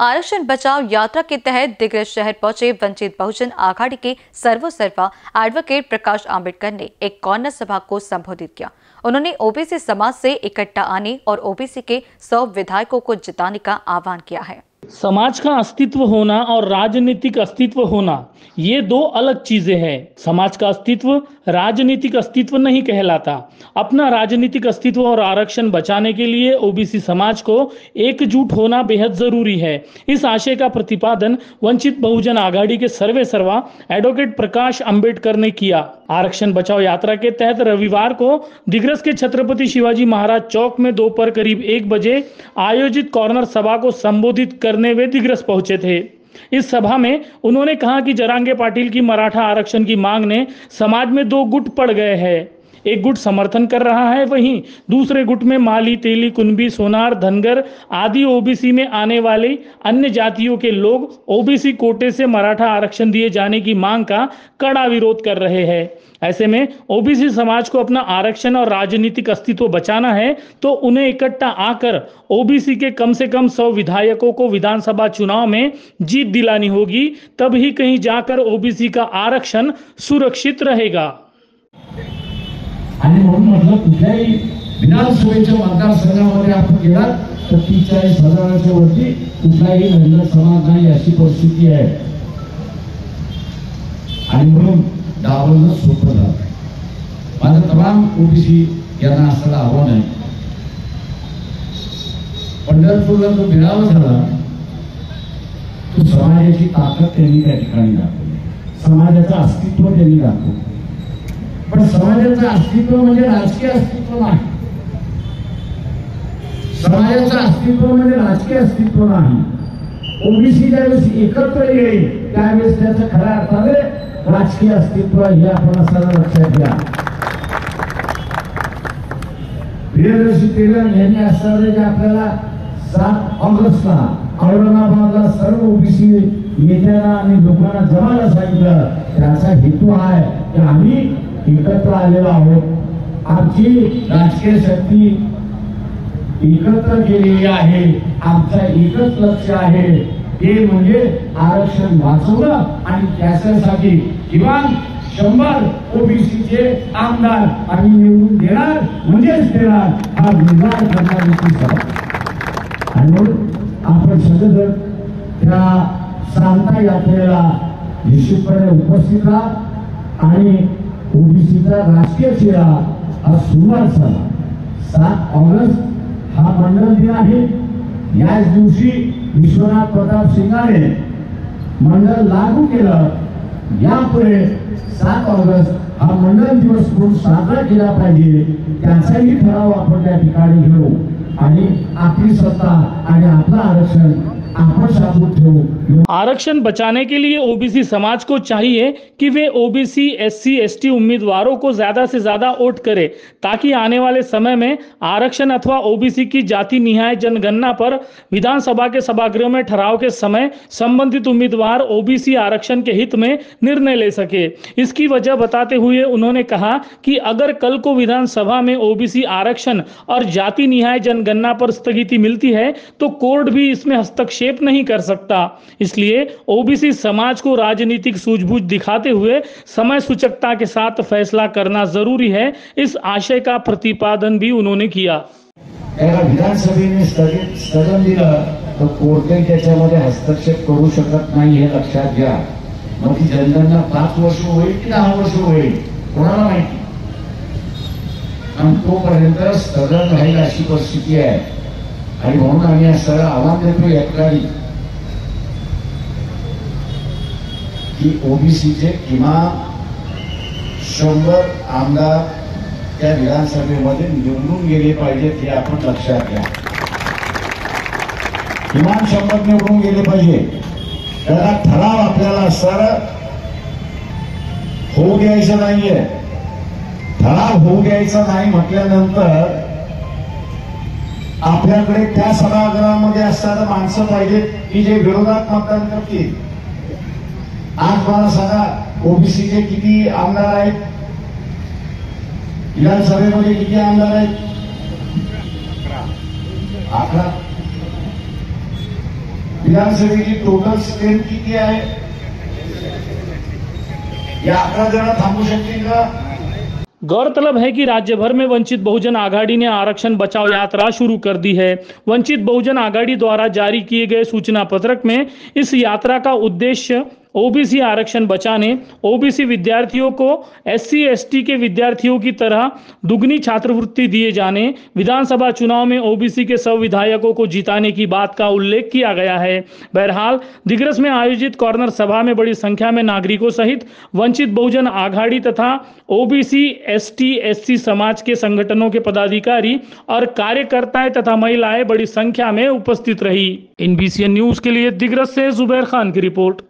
आरक्षण बचाव यात्रा के तहत दिग्रज शहर पहुंचे वंचित बहुजन आघाड़ी के सर्वोसर्वा एडवोकेट प्रकाश आम्बेडकर ने एक कॉर्नर सभा को संबोधित किया। उन्होंने ओबीसी समाज से इकट्ठा आने और ओबीसी के 100 विधायकों को जिताने का आह्वान किया है। समाज का अस्तित्व होना और राजनीतिक अस्तित्व होना ये दो अलग चीजें हैं। समाज का अस्तित्व राजनीतिक अस्तित्व नहीं कहलाता। अपना राजनीतिक अस्तित्व और आरक्षण बचाने के लिए ओबीसी समाज को एकजुट होना बेहद जरूरी है। इस आशय का प्रतिपादन वंचित बहुजन आघाड़ी के सर्वेसर्वा एडवोकेट प्रकाश अंबेडकर ने किया। आरक्षण बचाओ यात्रा के तहत रविवार को दिग्रस के छत्रपति शिवाजी महाराज चौक में दोपहर करीब 1 बजे आयोजित कॉर्नर सभा को संबोधित करने वे दिग्रस पहुंचे थे। इस सभा में उन्होंने कहा कि जरांगे पाटिल की मराठा आरक्षण की मांग ने समाज में दो गुट पड़ गए हैं। एक गुट समर्थन कर रहा है, वहीं दूसरे गुट में माली, तेली, कुनबी, सोनार, धनगर आदि ओबीसी में आने वाले अन्य जातियों के लोग ओबीसी कोटे से मराठा आरक्षण दिए जाने की मांग का कड़ा विरोध कर रहे हैं। ऐसे में ओबीसी समाज को अपना आरक्षण और राजनीतिक अस्तित्व बचाना है तो उन्हें इकट्ठा आकर ओबीसी के कम से कम 100 विधायकों को विधानसभा चुनाव में जीत दिलानी होगी, तभी कहीं जाकर ओबीसी का आरक्षण सुरक्षित रहेगा। आणि म्हणून म्हटलं कुठल्याही विधानसभेच्या मतदारसंघामध्ये आपण गेलात तर 43,000 वरती कुठलाही धनगर समाज नाही, अशी परिस्थिती आहे। आणि म्हणून डावलणं सोपं झालं। माझं तमाम ओबीसी यांना असं आव्हान आहे, पंढरपूरला जो मेळावा झाला तो समाजाची ताकद त्यांनी त्या ठिकाणी दाखवली, समाजाचं अस्तित्व त्यांनी दाखवलं। पण समाजाचं अस्तित्व म्हणजे राजकीय अस्तित्व नाही, समाजाचं अस्तित्व म्हणजे राजकीय अस्तित्व नाही। ओबीसी ज्यावेळेस एकत्र येईल त्यावेळेस त्याचं खऱ्या अर्थाने राजकीय अस्तित्व हे आपण असं लक्षात घ्या। प्रियदर्शी तेलंग यांनी असणारे जे आपल्याला 7 ऑगस्टला औरंगाबादला सर्व ओबीसी नेत्यांना आणि लोकांना जमायला सांगितलं, त्याचा हेतू आहे की आम्ही एकत्र आलेलो आहोत, आमची राजकीय शक्ती एकत्र केलेली आहे, आमचा एकच लक्ष्य आहे ते म्हणजे आरक्षण वाचवणं आणि त्यासाठी किमान 100 ओबीसीचे आमदार आम्ही निवडून देणार म्हणजेच देणार हा निर्धार करण्याची सभा। आणि आपण सगळेजण त्या शांता यात्रेला निश्चितपणे उपस्थित राहा आणि ओबीसीचा राजकीय चेहरा हा सुरुवात झाला। 7 ऑगस्ट हा मंडल दिन आहे। याच दिवशी विश्वनाथ प्रताप सिंगाने मंडल लागू केलं। यापुढे 7 ऑगस्ट हा मंडल दिवस म्हणून साजरा केला पाहिजे, त्याचाही ठराव आपण त्या ठिकाणी घेऊ आणि आपली सत्ता आणि आपलं आरक्षण आपण साबूत ठेवू। आरक्षण बचाने के लिए ओबीसी समाज को चाहिए कि वे ओबीसी, SC, ST उम्मीदवारों को ज्यादा से ज्यादा वोट करे ताकि आने वाले समय में आरक्षण अथवा ओबीसी की जाति निहाय जनगणना पर विधानसभा के सभागृह में ठराव के समय संबंधित उम्मीदवार ओबीसी आरक्षण के हित में निर्णय ले सके। इसकी वजह बताते हुए उन्होंने कहा कि अगर कल को विधानसभा में ओबीसी आरक्षण और जाति निहाय जनगणना पर स्थगिति मिलती है तो कोर्ट भी इसमें हस्तक्षेप नहीं कर सकता। इसलिए ओबीसी समाज को राजनीतिक सूझबूझ दिखाते हुए समय सूचकता के साथ फैसला करना जरूरी है, इस आशय का प्रतिपादन भी उन्होंने किया। विधानसभेने स्थगन दिला तो कोर्टने त्याच्यामध्ये हस्तक्षेप करू शकत नाही हे लक्षात घ्या। मग ती जनगणना 5 वर्ष होईल की 10 वर्ष होईल कोणाला माहिती, आणि तोपर्यंत स्थगन राहील अशी परिस्थिती आहे। आणि म्हणून आम्ही सगळं आव्हान देतो या ठिकाणी की ओबीसीचे किमान 100 आमदार त्या विधानसभेमध्ये निवडून गेले पाहिजेत हे आपण लक्षात घ्या। किमान 100 निवडून गेले पाहिजे, त्याला ठराव आपल्याला सर होऊ द्यायचा नाहीये। ठराव होऊ द्यायचा नाही म्हटल्यानंतर आपल्याकडे त्या सभागृहामध्ये असणारे माणसं पाहिजेत की जे विरोधात मतदान करतील। आज मला सांगा ओबीसीचे किती आमदार आहेत विधानसभेमध्ये, किती आमदार आहेत? 11 विधानसभेची टोटल स्ट्रेंथ किती आहे या आकडा जरा थांबू शकतील का? गौरतलब है कि राज्य भर में वंचित बहुजन आघाड़ी ने आरक्षण बचाओ यात्रा शुरू कर दी है। वंचित बहुजन आघाड़ी द्वारा जारी किए गए सूचना पत्रक में इस यात्रा का उद्देश्य ओबीसी आरक्षण बचाने, ओबीसी विद्यार्थियों को एससी एसटी के विद्यार्थियों की तरह दुगनी छात्रवृत्ति दिए जाने, विधानसभा चुनाव में ओबीसी के सब विधायकों को जिताने की बात का उल्लेख किया गया है। बहरहाल दिग्रस में आयोजित कॉर्नर सभा में बड़ी संख्या में नागरिकों सहित वंचित बहुजन आघाड़ी तथा ओबीसी एसटी एससी समाज के संगठनों के पदाधिकारी और कार्यकर्ताएं तथा महिलाएं बड़ी संख्या में उपस्थित रही। INBCN न्यूज के लिए दिग्रस से जुबैर खान की रिपोर्ट।